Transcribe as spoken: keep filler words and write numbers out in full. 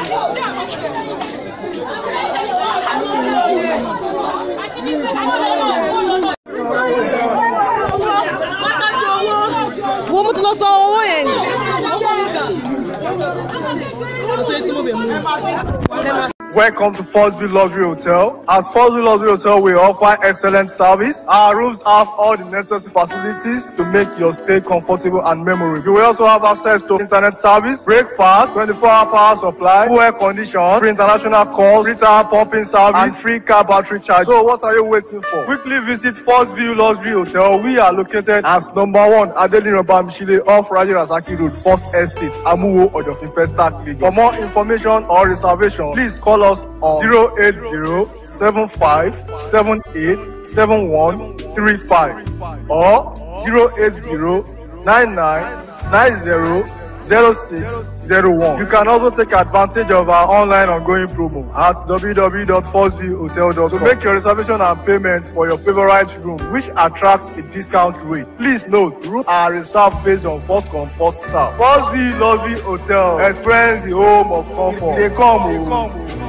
Wọ́n mú ti lọ sọ owó yẹn ni. Welcome to First View Luxury Hotel. At First View Luxury Hotel, we offer excellent service. Our rooms have all the necessary facilities to make your stay comfortable and memorable. You will also have access to internet service, breakfast, twenty-four hour power supply, full air condition, free international calls, free tire pumping service, and free car battery charge. So what are you waiting for? Quickly visit First View Luxury Hotel. We are located at number one Adeli Roba Michile off Rajirasaki Road, First Estate, Amuwo Odofin, Festac, Lagos. For more information or reservation, please call us on zero eight zero seven five seven eight seven one three five or zero eight zero nine nine nine zero zero six zero one. You can also take advantage of our online ongoing promo at w w w dot first view hotel dot com to make your reservation and payment for your favorite room, which attracts a discount rate. Please note, rooms are reserved based on first come, first serve. First View Luxury Hotel. Experience the home of comfort. They come. They come.